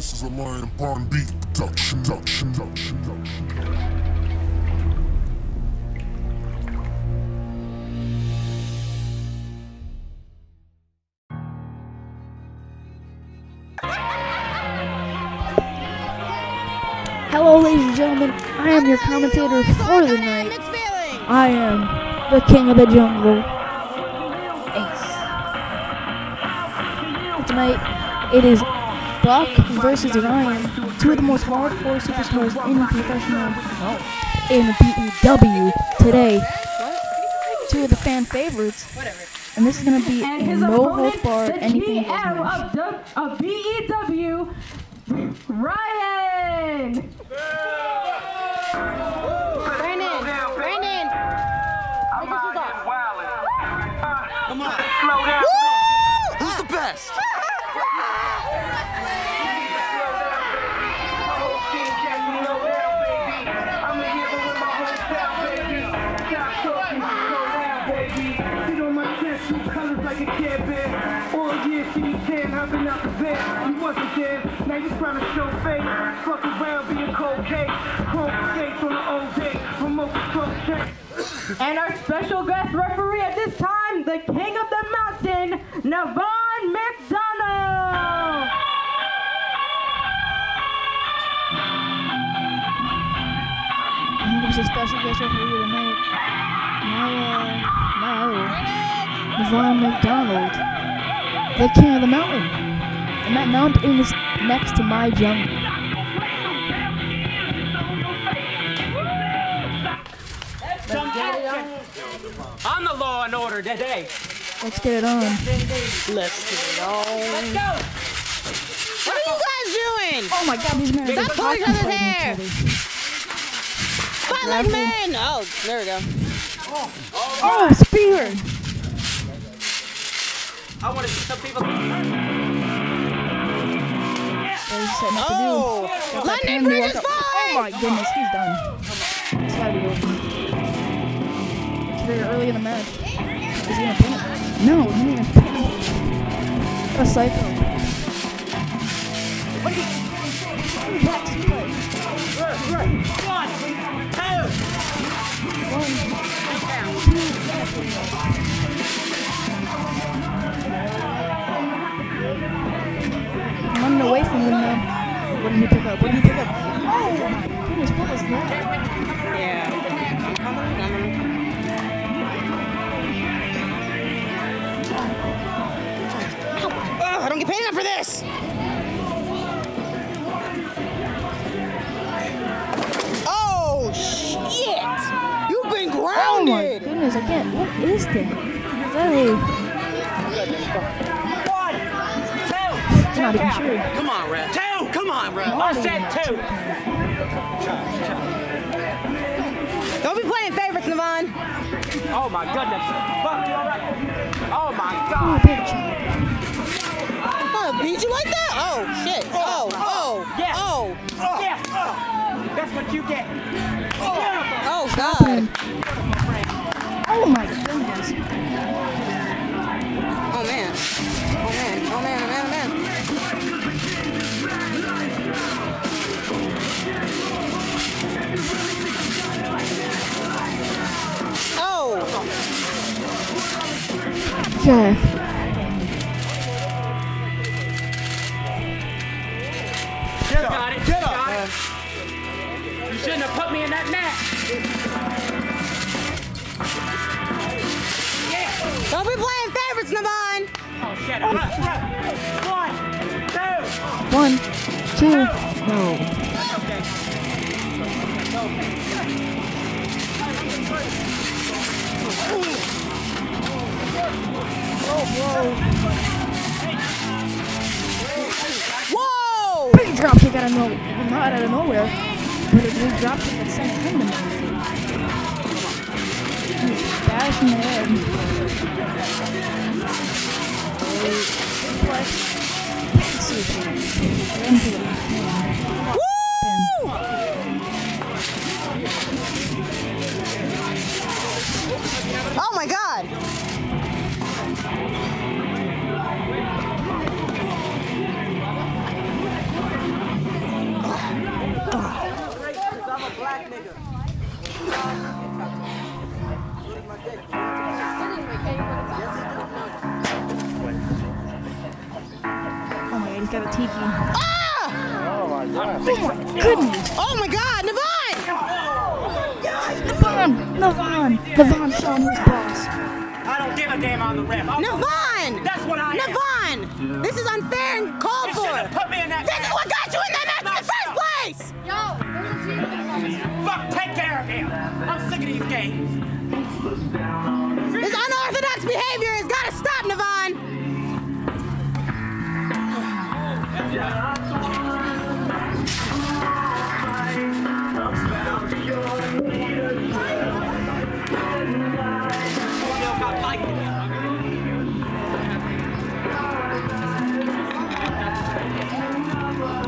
This is a Lion Barn Beat production. Hello, ladies and gentlemen. I am your commentator for the night. I am the king of the jungle, Ace. Tonight, it is Buck versus Ryan, two of the most hardcore superstars in professional in B.E.W. today. Two of the fan favorites. Whatever. And this is gonna be a no holds barred anything goes match of B.E.W. Ryan. Brandon. Come on. Slow down. Who's the best? Now you trying to show face, fuck around, be a cold case, home skates on the old day, remote control check. And our special guest referee at this time, the king of the mountain, Nevin McDonald. He's a special guest referee tonight, Nevin McDonald, the king of the mountain. And that mountain is next to my jungle. I'm the law and order today. Let's get it on. Let's go. What are you guys doing? Oh my God, these men. Stop pulling each other's hair. Fight like men. Oh, there we go. Oh, spear. I want to see some people. London Bridge is fine! Oh my goodness, he's done. It's gotta be over. It's very early in the match. Is he gonna pin it? No, he's not gonna pin it. What a psycho. What are you doing? That's good. I'm running away from him now. What did he pick up? Oh my goodness, what was that? Yeah. Oh, I don't get paid enough for this! Oh, shit! You've been grounded! Oh my goodness, I can't. What is that? I'm not even sure. Come on, Red. Come on, bro. I said two. Don't be playing favorites, Nevin. Oh my goodness. Fuck you, all right. Oh my God. I'm gonna beat you like that? Oh shit. Yeah. Yeah. That's what you get. Oh God. Oh my goodness. Oh man. Okay. Get up, man. You shouldn't have put me in that match. Don't be playing favorites, Nevin. Oh, shut up. One, two. No. That's okay. Whoa! Big drop kick out of nowhere. Well, not out of nowhere, but a big drop kick that sent him to nowhere. He's bashing the head. Oh my God! Oh my god, he's got a tiki. Ah! Oh my god. Oh my goodness. Oh my god, Nevin showing his balls. I don't give a damn on the ref. Nevin! That's what I am. Nevin! This is unfair and called for. Put me in that this is what got you in that match in the first place! Yo, there's a team. Fuck, take care of him. I'm sick of these games. This unorthodox behavior has got to stop, Nevin.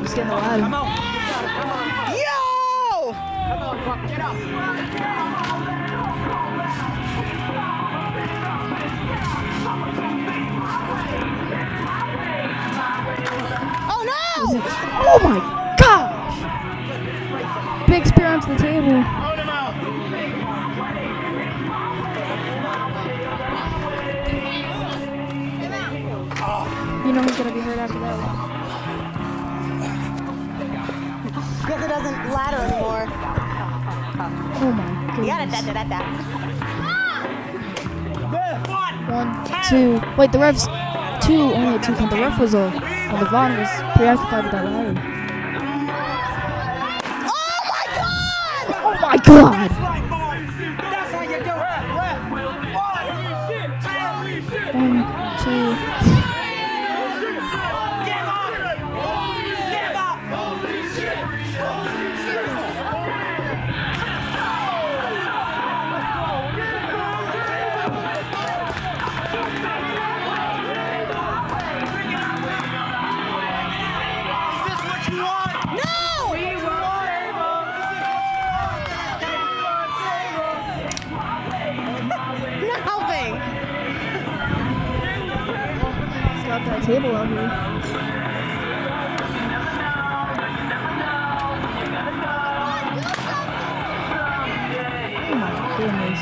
He's getting loud. Come on. Yo! Come on, fuck, get up. Oh no! Oh my gosh! Big spear onto the table. Hold him out. You know he's gonna be hurt after that. Because it doesn't ladder anymore. Oh my goodness. You got it, One, two. Wait, the ref's two, only a two count. The ref was a, well, Nevin was preoccupied with that ladder. Oh my god! Oh my god! That's how you do it. One, two. That table over here. Oh my goodness.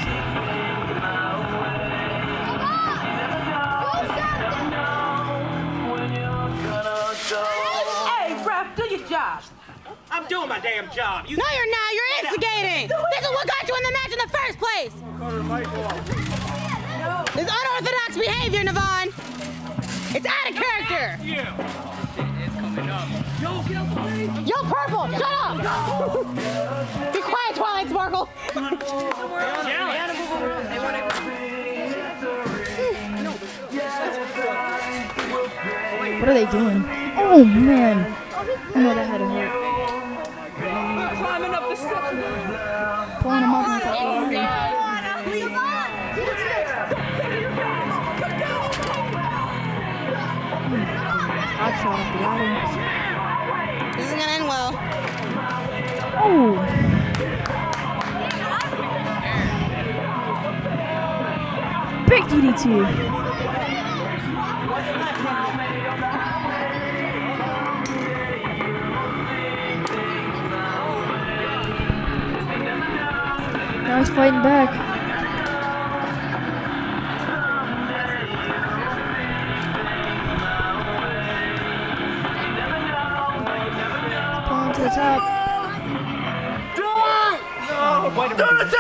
Hey, ref, do your job. I'm doing my damn job. No, you're not. You're instigating. This is what got you in the match in the first place. It's unorthodox behavior, Nevin. It's out of character! It is coming up. Yo, get out the way! Yo, Purple, shut up! Be quiet, Twilight Sparkle! What are they doing? Oh, man. I know that had a hurt. Climbing up the steps. Pulling them up. This isn't gonna end well. Oh! Big DDT. Now he's fighting back. Up. Do it! No! Wait a minute.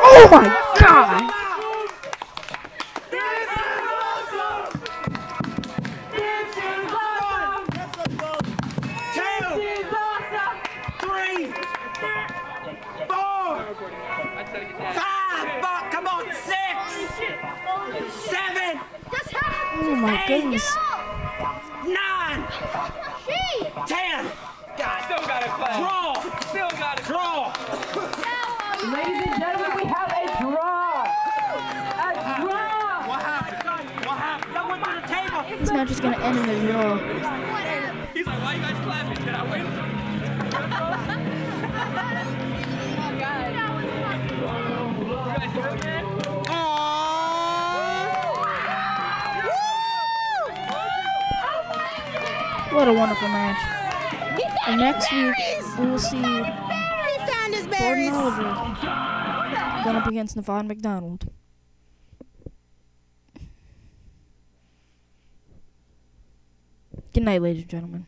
Oh my god! This is awesome! 3, 4, 5, come on, 6, 7, oh my goodness. 9, 10. God, still got it. Draw. Still got it. Draw. Ladies and gentlemen, we have a draw. A draw. What happened? What happened? That went to the table. This match is gonna end in a draw. He's like, why are you guys clapping? Did I win? Oh God. You guys good? What a wonderful match. And next week, we will see Jordan Oliver going up against Nevin McDonald. Good night, ladies and gentlemen.